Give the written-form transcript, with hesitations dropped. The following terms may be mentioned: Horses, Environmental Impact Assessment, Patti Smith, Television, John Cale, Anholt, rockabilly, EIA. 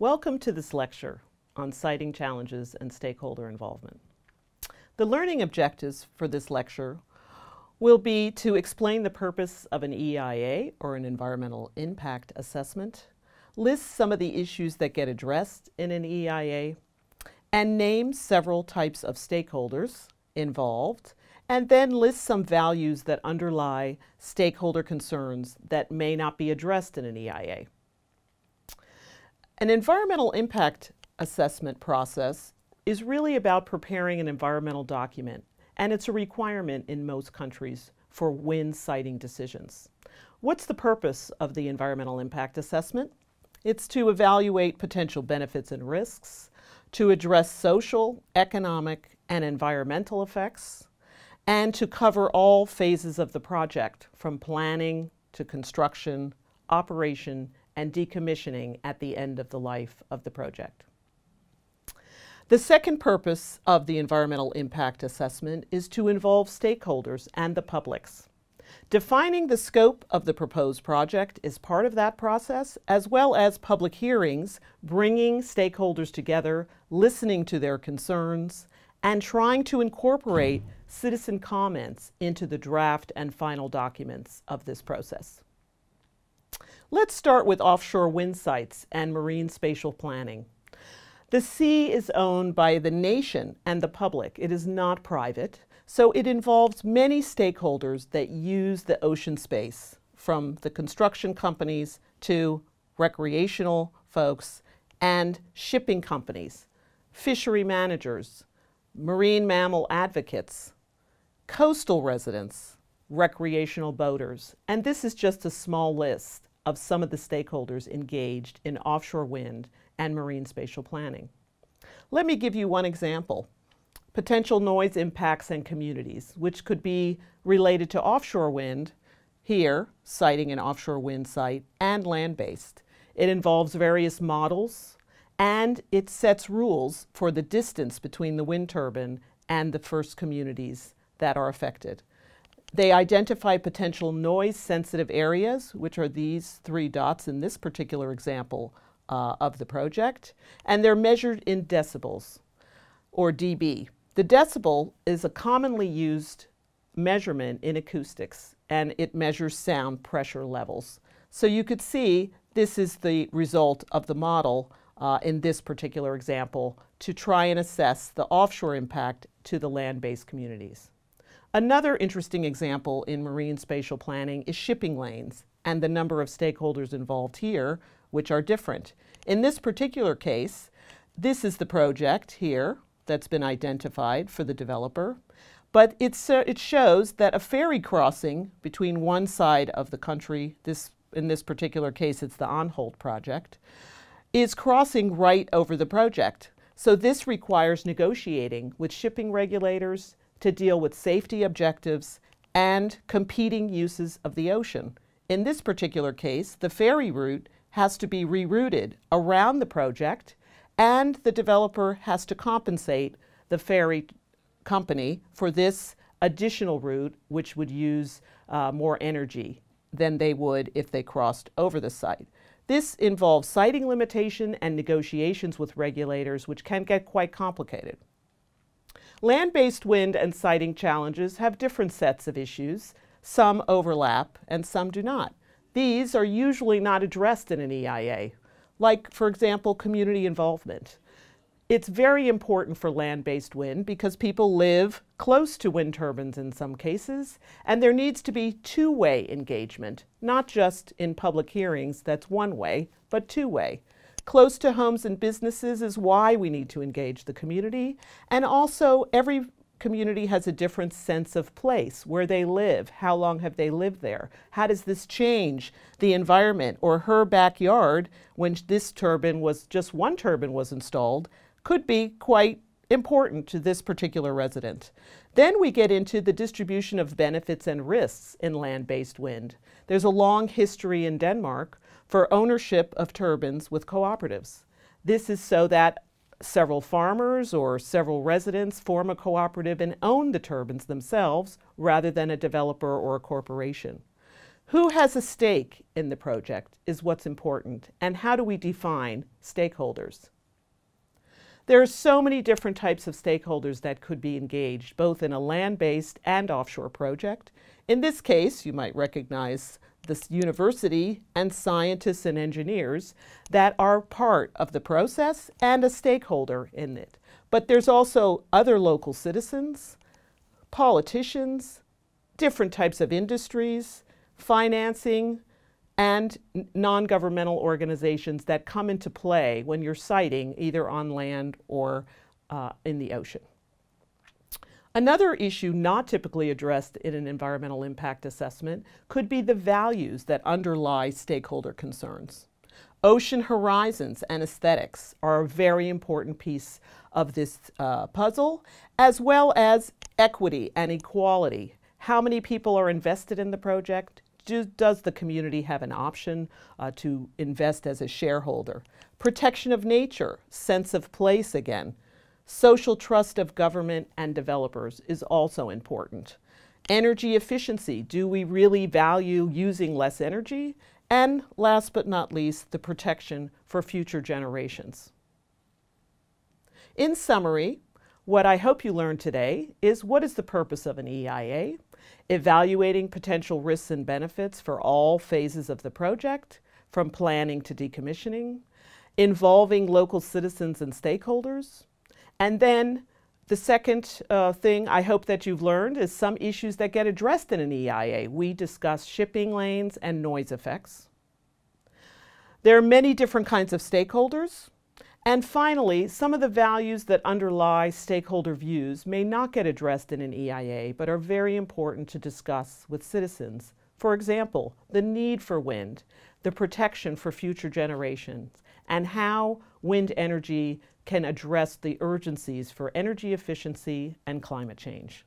Welcome to this lecture on citing challenges and stakeholder involvement. The learning objectives for this lecture will be to explain the purpose of an EIA, or an Environmental Impact Assessment, list some of the issues that get addressed in an EIA, and name several types of stakeholders involved, and then list some values that underlie stakeholder concerns that may not be addressed in an EIA. An environmental impact assessment process is really about preparing an environmental document, and it's a requirement in most countries for when citing decisions. What's the purpose of the environmental impact assessment? It's to evaluate potential benefits and risks, to address social, economic, and environmental effects, and to cover all phases of the project, from planning to construction, operation, and decommissioning at the end of the life of the project. The second purpose of the environmental impact assessment is to involve stakeholders and the publics. Defining the scope of the proposed project is part of that process, as well as public hearings, bringing stakeholders together, listening to their concerns, and trying to incorporate citizen comments into the draft and final documents of this process. Let's start with offshore wind sites and marine spatial planning. The sea is owned by the nation and the public. It is not private, so it involves many stakeholders that use the ocean space, from the construction companies to recreational folks and shipping companies, fishery managers, marine mammal advocates, coastal residents, recreational boaters, and this is just a small list of some of the stakeholders engaged in offshore wind and marine spatial planning. Let me give you one example. Potential noise impacts and communities, which could be related to offshore wind, here citing an offshore wind site, and land-based. It involves various models, and it sets rules for the distance between the wind turbine and the first communities that are affected. They identify potential noise-sensitive areas, which are these three dots in this particular example of the project, and they're measured in decibels, or dB. The decibel is a commonly used measurement in acoustics, and it measures sound pressure levels. So you could see this is the result of the model in this particular example to try and assess the offshore impact to the land-based communities. Another interesting example in marine spatial planning is shipping lanes and the number of stakeholders involved here, which are different. In this particular case, this is the project here that's been identified for the developer, but it shows that a ferry crossing between one side of the country, in this particular case it's the Anholt project, is crossing right over the project. So this requires negotiating with shipping regulators to deal with safety objectives and competing uses of the ocean. In this particular case, the ferry route has to be rerouted around the project, and the developer has to compensate the ferry company for this additional route, which would use more energy than they would if they crossed over the site. This involves siting limitation and negotiations with regulators, which can get quite complicated. Land-based wind and siting challenges have different sets of issues. Some overlap and some do not. These are usually not addressed in an EIA, like, for example, community involvement. It's very important for land-based wind because people live close to wind turbines in some cases, and there needs to be two-way engagement, not just in public hearings, that's one way, but two-way. Close to homes and businesses is why we need to engage the community, and also every community has a different sense of place, where they live, how long have they lived there, how does this change the environment or her backyard when this turbine was, just one turbine was installed, could be quite important to this particular resident. Then we get into the distribution of benefits and risks in land-based wind. There's a long history in Denmark for ownership of turbines with cooperatives. This is so that several farmers or several residents form a cooperative and own the turbines themselves rather than a developer or a corporation. Who has a stake in the project is what's important, and how do we define stakeholders? There are so many different types of stakeholders that could be engaged, both in a land-based and offshore project. In this case, you might recognize this university and scientists and engineers that are part of the process and a stakeholder in it. But there's also other local citizens, politicians, different types of industries, financing, and non-governmental organizations that come into play when you're siting either on land or in the ocean. Another issue not typically addressed in an environmental impact assessment could be the values that underlie stakeholder concerns. Ocean horizons and aesthetics are a very important piece of this puzzle, as well as equity and equality. How many people are invested in the project? Does the community have an option to invest as a shareholder? Protection of nature, sense of place again. Social trust of government and developers is also important. Energy efficiency, do we really value using less energy? And last but not least, the protection for future generations. In summary, what I hope you learned today is what is the purpose of an EIA, evaluating potential risks and benefits for all phases of the project, from planning to decommissioning, involving local citizens and stakeholders, and then the second thing I hope that you've learned is some issues that get addressed in an EIA. We discuss shipping lanes and noise effects. There are many different kinds of stakeholders. And finally, some of the values that underlie stakeholder views may not get addressed in an EIA, but are very important to discuss with citizens. For example, the need for wind, the protection for future generations, and how wind energy can address the urgencies for energy efficiency and climate change.